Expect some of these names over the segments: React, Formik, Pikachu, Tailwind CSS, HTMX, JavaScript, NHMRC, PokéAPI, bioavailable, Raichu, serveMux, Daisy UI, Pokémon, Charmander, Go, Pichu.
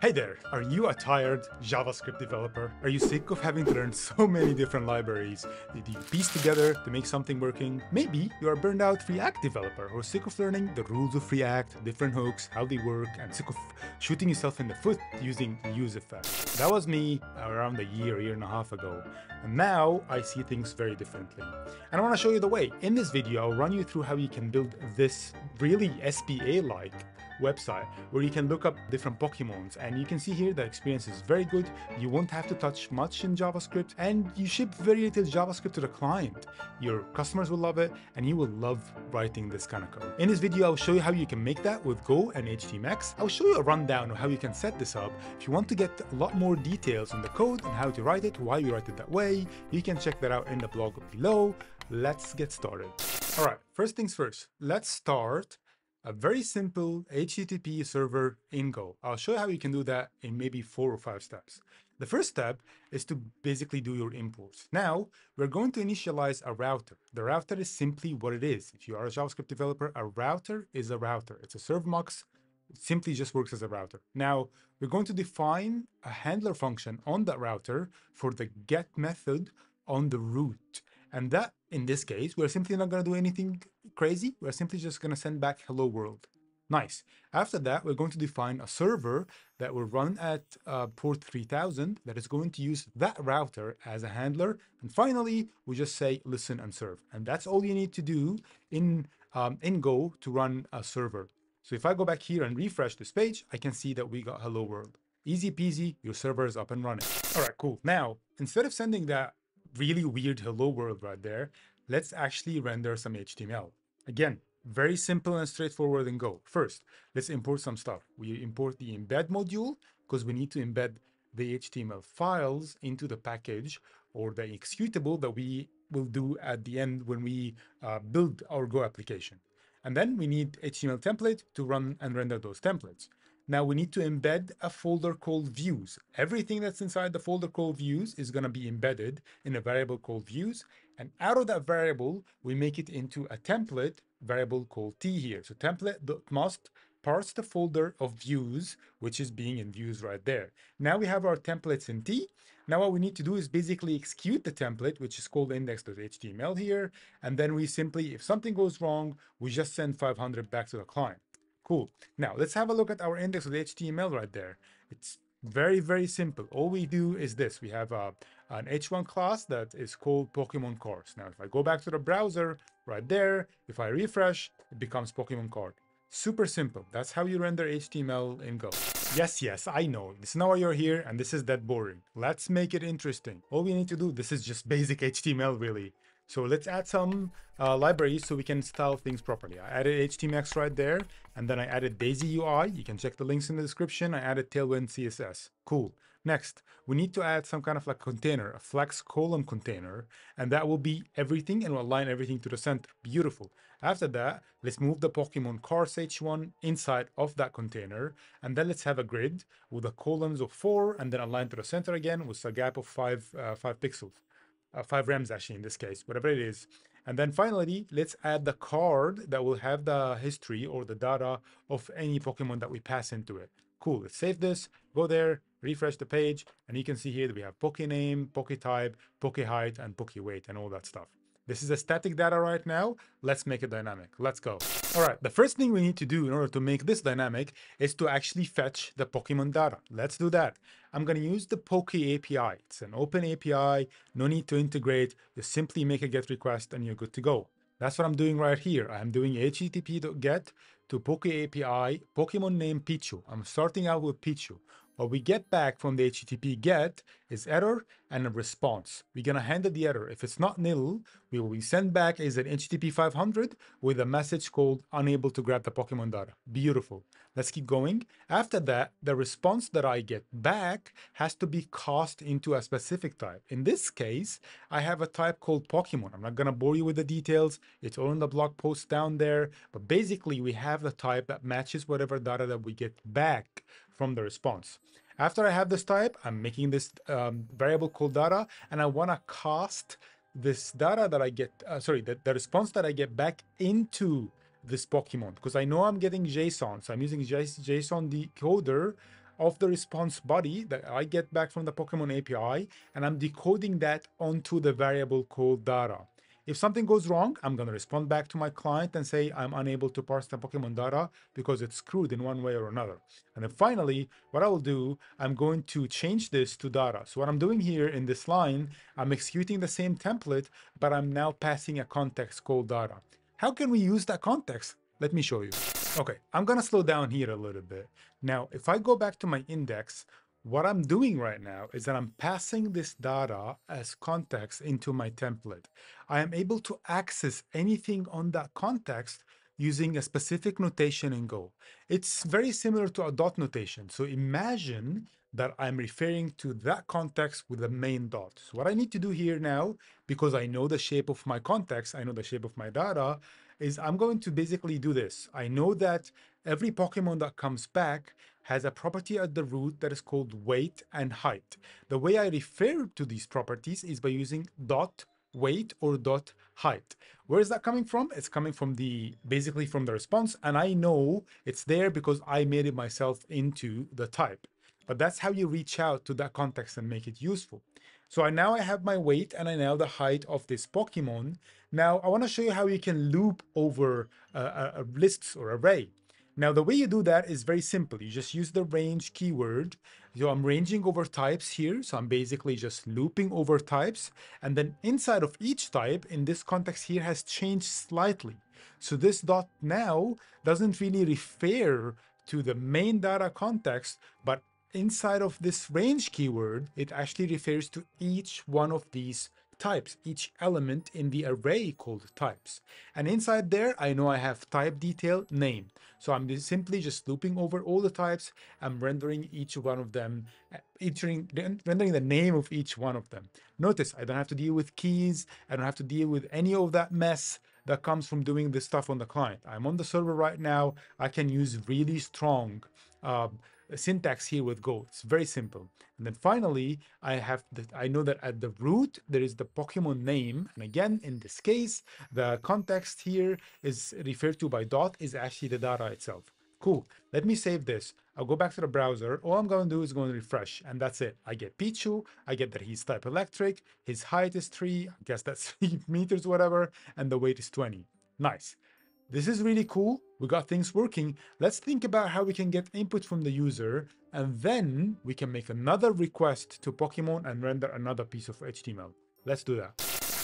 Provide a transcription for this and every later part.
Hey there! Are you a tired JavaScript developer? Are you sick of having to learn so many different libraries that you piece together to make something working? Maybe you are a burned out React developer or sick of learning the rules of React, different hooks, how they work, and sick of shooting yourself in the foot using use effects. That was me around a year and a half ago, and now I see things very differently. And I want to show you the way. In this video, I'll run you through how you can build this really SPA-like website where you can look up different Pokémons, and you can see here the experience is very good. You won't have to touch much in JavaScript, and you ship very little JavaScript to the client. Your customers will love it, and you will love writing this kind of code. In this video, I'll show you how you can make that with Go and HTMX. I'll show you a rundown of how you can set this up. If you want to get a lot more details on the code and how to write it, why you write it that way, you can check that out in the blog below. Let's get started. All right, first things first, let's start a very simple HTTP server in Go. I'll show you how you can do that in maybe 4 or 5 steps. The first step is to basically do your imports. Now, we're going to initialize a router. The router is simply what it is. If you are a JavaScript developer, a router is a router. It's a serveMux. It simply just works as a router. Now, we're going to define a handler function on that router for the get method on the root. And that, in this case, we're simply not going to do anything crazy. We're simply just going to send back hello world. Nice. After that, we're going to define a server that will run at port 3000 that is going to use that router as a handler. And finally, we just say listen and serve. And that's all you need to do in Go to run a server. So if I go back here and refresh this page, I can see that we got hello world. Easy peasy, your server is up and running. All right, cool. Now, instead of sending that really weird hello world right there, let's actually render some HTML. Again, very simple and straightforward in Go. First, let's import some stuff. We import the embed module because we need to embed the HTML files into the package or the executable that we will do at the end when we build our Go application. And then we need HTML template to run and render those templates. Now we need to embed a folder called views. Everything that's inside the folder called views is going to be embedded in a variable called views. And out of that variable, we make it into a template variable called t here. So template must parse the folder of views, which is being in views right there. Now we have our templates in t. Now what we need to do is basically execute the template, which is called index.html here. And then we simply, if something goes wrong, we just send 500 back to the client. Cool. Now let's have a look at our index.html right there. It's very, very simple. All we do is this. We have an H1 class that is called Pokemon Cards. Now, if I go back to the browser right there, if I refresh, it becomes Pokemon Card. Super simple. That's how you render HTML in Go. Yes, yes, I know. This is not why you're here, and this is that boring. Let's make it interesting. All we need to do, this is just basic HTML really. So let's add some libraries so we can style things properly. I added HTMX right there, and then I added Daisy UI. You can check the links in the description. I added Tailwind CSS. Cool. Next, we need to add some kind of like container, a flex column container, and that will be everything and will align everything to the center. Beautiful. After that, let's move the Pokemon Cards H1 inside of that container, and then let's have a grid with the columns of 4 and then align to the center again with a gap of 5 pixels. 5 rems actually in this case, whatever it is. And then finally, let's add the card that will have the history or the data of any Pokemon that we pass into it. Cool, let's save this, go there, refresh the page, and you can see here that we have Pokename, Poketype, Pokeheight, and Pokeweight, and all that stuff. This is a static data right now. Let's make it dynamic. Let's go. All right, the first thing we need to do in order to make this dynamic is to actually fetch the Pokemon data. Let's do that. I'm going to use the PokéAPI. It's an open API, no need to integrate. You simply make a GET request and you're good to go. That's what I'm doing right here. I'm doing http.get to PokéAPI, Pokemon name Pichu. I'm starting out with Pichu. What we get back from the HTTP GET is error and a response. We're going to handle the error. If it's not nil, we will send back is an HTTP 500 with a message called unable to grab the Pokemon data. Beautiful. Let's keep going. After that, the response that I get back has to be cast into a specific type. In this case, I have a type called Pokemon. I'm not going to bore you with the details. It's all in the blog post down there. But basically, we have the type that matches whatever data that we get back from the response. After I have this type, I'm making this variable called data, and I want to cast this data that I get, the response that I get back into this Pokemon, because I know I'm getting JSON. So I'm using JSON decoder of the response body that I get back from the Pokemon API, and I'm decoding that onto the variable called data. If something goes wrong, I'm going to respond back to my client and say I'm unable to parse the Pokemon data because it's screwed in one way or another. And then finally, what I will do, I'm going to change this to data. So what I'm doing here in this line, I'm executing the same template, but I'm now passing a context called data. How can we use that context? Let me show you. Okay, I'm going to slow down here a little bit. Now, if I go back to my index, what I'm doing right now is that I'm passing this data as context into my template. I am able to access anything on that context using a specific notation in Go. It's very similar to a dot notation. So imagine that I'm referring to that context with the main dot. So what I need to do here now, because I know the shape of my context, I know the shape of my data, is I'm going to basically do this. I know that every Pokemon that comes back has a property at the root that is called weight and height. The way I refer to these properties is by using dot weight or dot height. Where is that coming from? It's coming from basically from the response, and I know it's there because I made it myself into the type. But that's how you reach out to that context and make it useful. So now I have my weight and I now have the height of this Pokemon. Now I want to show you how you can loop over a lists or array. Now the way you do that is very simple. You just use the range keyword. So I'm ranging over types here. So I'm basically just looping over types. And then inside of each type in this context here has changed slightly. So this dot now doesn't really refer to the main data context, but inside of this range keyword, it actually refers to each one of these types, each element in the array called types. And inside there, I know I have type detail name. So I'm simply just looping over all the types. I'm rendering each one of them, rendering the name of each one of them. Notice I don't have to deal with keys. I don't have to deal with any of that mess that comes from doing this stuff on the client. I'm on the server right now. I can use really strong syntax here with Go. It's very simple. And then finally, I know that at the root, there is the Pokemon name. And again, in this case, the context here is referred to by dot is actually the data itself. Cool. Let me save this. I'll go back to the browser. All I'm going to do is going to refresh, and that's it. I get Pichu. I get that he's type electric. His height is 3. I guess that's 3 meters, whatever. And the weight is 20. Nice. This is really cool. We got things working. Let's think about how we can get input from the user, and then we can make another request to Pokemon and render another piece of HTML. Let's do that.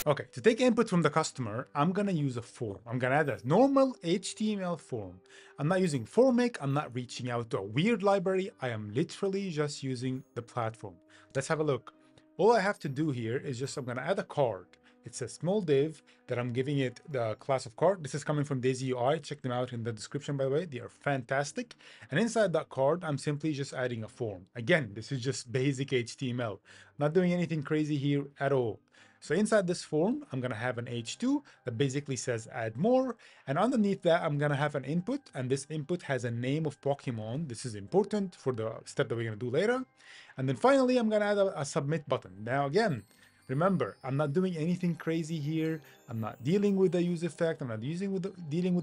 Okay, to take input from the customer, I'm gonna use a form. I'm gonna add a normal HTML form. I'm not using Formik. I'm not reaching out to a weird library. I am literally just using the platform. Let's have a look. All I have to do here is just, I'm gonna add a card. It's a small div that I'm giving it the class of card. This is coming from Daisy UI. Check them out in the description, by the way. They are fantastic. And inside that card, I'm simply just adding a form. Again, this is just basic HTML. Not doing anything crazy here at all. So inside this form, I'm going to have an H2 that basically says add more. And underneath that, I'm going to have an input. And this input has a name of Pokemon. This is important for the step that we're going to do later. And then finally, I'm going to add a submit button. Now again, remember, I'm not doing anything crazy here. I'm not dealing with the use effect. I'm not dealing with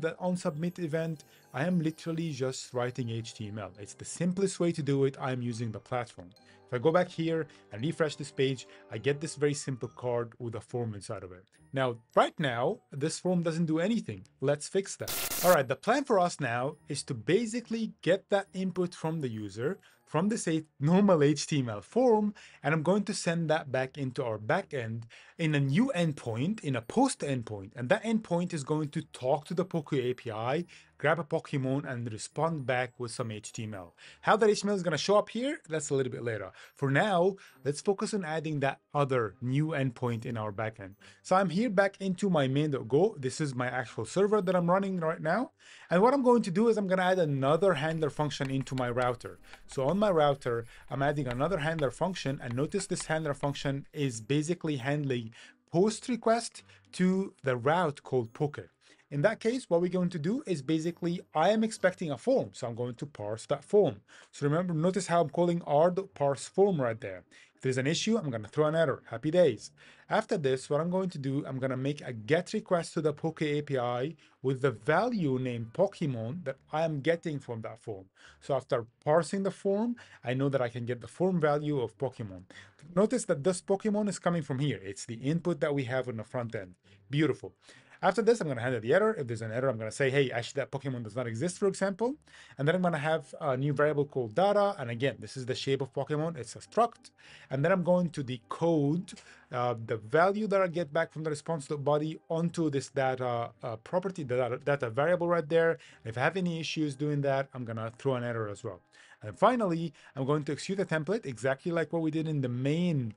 the onSubmit event. I am literally just writing HTML. It's the simplest way to do it. I'm using the platform. If I go back here and refresh this page, I get this very simple card with a form inside of it. Now, right now, this form doesn't do anything. Let's fix that. All right, the plan for us now is to basically get that input from the user from this normal HTML form, and I'm going to send that back into our backend in a new endpoint, in a post endpoint, and that endpoint is going to talk to the PokéAPI, grab a Pokemon, and respond back with some HTML. How that HTML is going to show up here, that's a little bit later. For now, let's focus on adding that other new endpoint in our backend. So I'm here back into my main.go. This is my actual server that I'm running right now, and what I'm going to do is I'm going to add another handler function into my router. So on my router, I'm adding another handler function, and notice this handler function is basically handling post request to the route called poke. In that case, what we're going to do is basically, I am expecting a form, so I'm going to parse that form. So remember, notice how I'm calling r.parseForm right there. there's an issue, I'm going to throw an error. Happy days. After this, what I'm going to do, I'm going to make a get request to the PokéAPI with the value named Pokemon that I am getting from that form. So after parsing the form, I know that I can get the form value of Pokemon. Notice that this Pokemon is coming from here. It's the input that we have on the front end. Beautiful. After this, I'm going to handle the error. If there's an error, I'm going to say, hey, actually that Pokemon does not exist, for example. And then I'm going to have a new variable called data. And again, this is the shape of Pokemon. It's a struct. And then I'm going to decode the value that I get back from the response.body onto this data property, the data variable right there. And if I have any issues doing that, I'm going to throw an error as well. And finally, I'm going to execute a template exactly like what we did in the main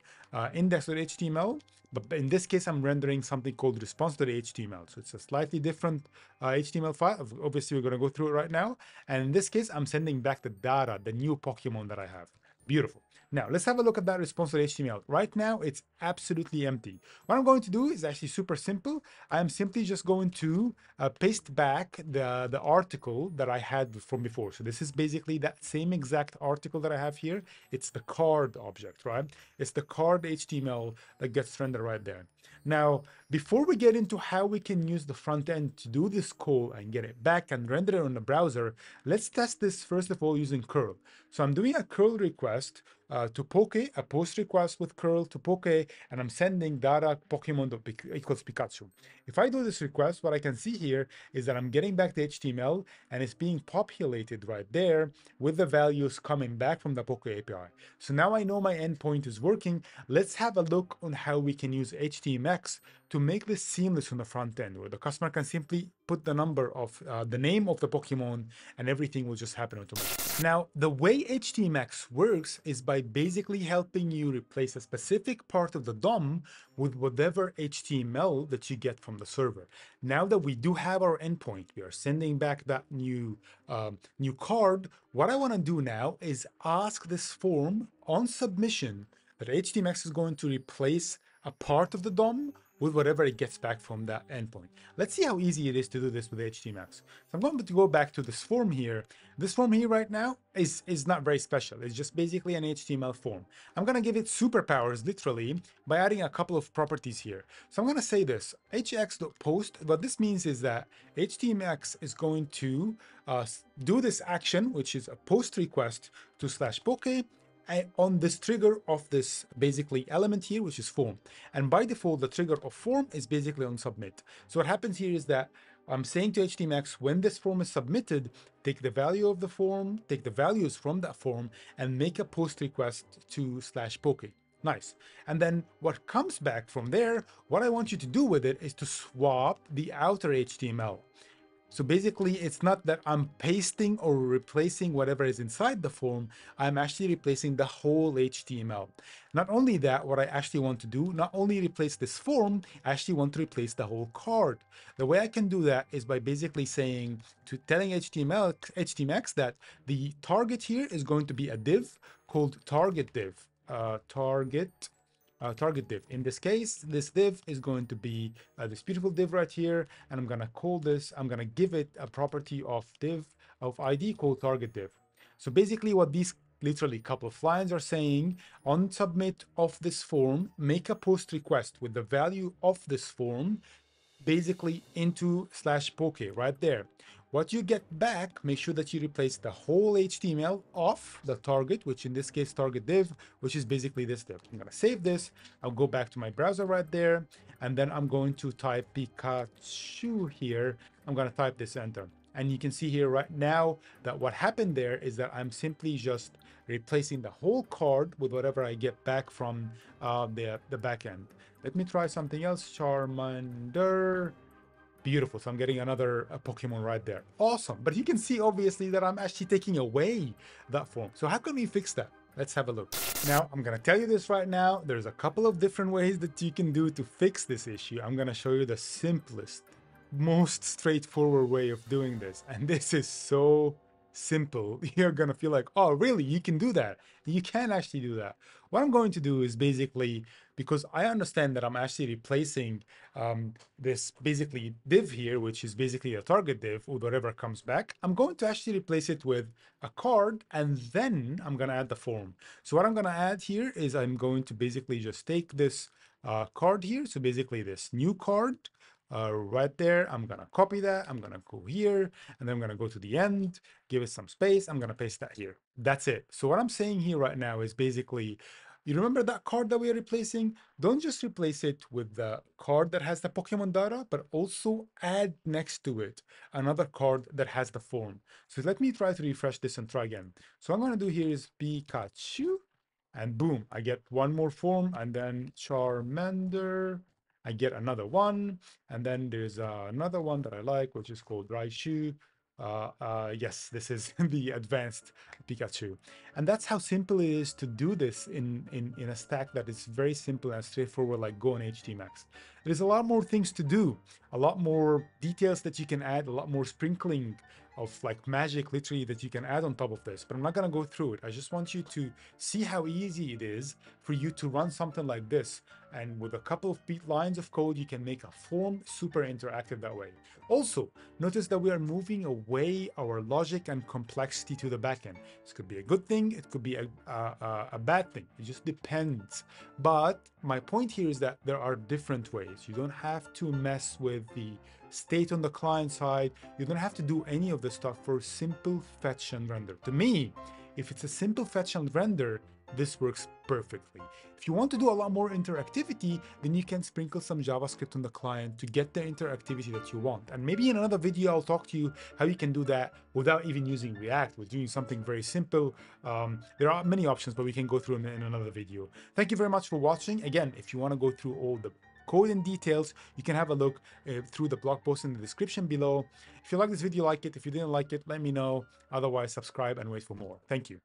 index.html. But in this case, I'm rendering something called response.html. So it's a slightly different HTML file. Obviously, we're going to go through it right now. And in this case, I'm sending back the data, the new Pokemon that I have. Beautiful. Now, let's have a look at that response.html. Right now, it's absolutely empty. What I'm going to do is actually super simple. I'm simply just going to paste back the article that I had from before. So this is basically that same exact article that I have here. It's the card object, right? It's the card HTML that gets rendered right there. Now, before we get into how we can use the front end to do this call and get it back and render it on the browser, let's test this first of all using curl. So I'm doing a curl request to Poké, a post request with curl to Poké, and I'm sending data Pokemon equals Pikachu. If I do this request, what I can see here is that I'm getting back the HTML and it's being populated right there with the values coming back from the Poké API. So now I know my endpoint is working. Let's have a look on how we can use HTMX to make this seamless on the front end, where the customer can simply put the number of the name of the Pokemon and everything will just happen automatically. Now, the way HTMX works is by basically helping you replace a specific part of the DOM with whatever HTML that you get from the server. Now that we do have our endpoint, we are sending back that new card. What I want to do now is ask this form on submission that HTMX is going to replace a part of the DOM with whatever it gets back from that endpoint. Let's see how easy it is to do this with HTMX. So I'm going to go back to this form here. This form here right now is not very special. It's just basically an HTML form. I'm going to give it superpowers, literally, by adding a couple of properties here. So I'm going to say this, hx.post. What this means is that HTMX is going to do this action, which is a post request to /poke, on this trigger of this basically element here, which is form. And by default, the trigger of form is basically on submit. So what happens here is that I'm saying to HTMX, when this form is submitted, take the value of the form, take the values from that form, and make a post request to /poke. Nice. And then what comes back from there, what I want you to do with it is to swap the outer HTML. So basically, it's not that I'm pasting or replacing whatever is inside the form. I'm actually replacing the whole HTML. Not only that, what I actually want to do, not only replace this form, I actually want to replace the whole card. The way I can do that is by basically saying, telling HTMX that the target here is going to be a div called target div. Target div. In this case, this div is going to be this beautiful div right here, and I'm going to call this, I'm going to give it a property of div of ID called target div. So basically what these literally couple of lines are saying, on submit of this form, make a post request with the value of this form basically into /poke right there. What you get back, make sure that you replace the whole HTML of the target, which in this case, target div, which is basically this div. I'm going to save this. I'll go back to my browser right there. And then I'm going to type Pikachu here. I'm going to type this enter. And you can see here right now that what happened there is that I'm simply just replacing the whole card with whatever I get back from the back end. Let me try something else. Charmander. Beautiful. So I'm getting another Pokemon right there. Awesome. But you can see obviously that I'm actually taking away that form. So how can we fix that? Let's have a look. Now, I'm going to tell you this right now. There's a couple of different ways that you can do to fix this issue. I'm going to show you the simplest, most straightforward way of doing this, and this is so simple, you're going to feel like, oh, really, you can do that. You can actually do that. What I'm going to do is basically, because I understand that I'm actually replacing this basically div here, which is basically a target div or whatever comes back, I'm going to actually replace it with a card, and then I'm going to add the form. So what I'm going to add here is I'm going to basically just take this card here. So basically this new card right there, I'm going to copy that. I'm going to go here, and then I'm going to go to the end, give it some space. I'm going to paste that here. That's it. So what I'm saying here right now is basically, you remember that card that we are replacing? Don't just replace it with the card that has the Pokemon data, but also add next to it another card that has the form. So let me try to refresh this and try again. So what I'm going to do here is Pikachu, and boom, I get one more form, and then Charmander, I get another one, and then there's another one that I like, which is called Raichu. Yes, this is the advanced Pikachu. And that's how simple it is to do this in a stack that is very simple and straightforward, like Go and HTMX. There's a lot more things to do, a lot more details that you can add, a lot more sprinkling of like magic literally that you can add on top of this, but I'm not going to go through it. I just want you to see how easy it is for you to run something like this. And with a couple of lines of code, you can make a form super interactive that way. Also, notice that we are moving away our logic and complexity to the backend. This could be a good thing. It could be a bad thing. It just depends. But my point here is that there are different ways. You don't have to mess with the state on the client side. You don't have to do any of this stuff for simple fetch and render. To me, if it's a simple fetch and render, this works perfectly. If you want to do a lot more interactivity, then you can sprinkle some JavaScript on the client to get the interactivity that you want. And maybe in another video, I'll talk to you how you can do that without even using React, with doing something very simple. There are many options, but we can go through them in another video. Thank you very much for watching. Again, if you want to go through all the code and details, you can have a look through the blog post in the description below. If you like this video, like it. If you didn't like it, let me know. Otherwise, subscribe and wait for more. Thank you.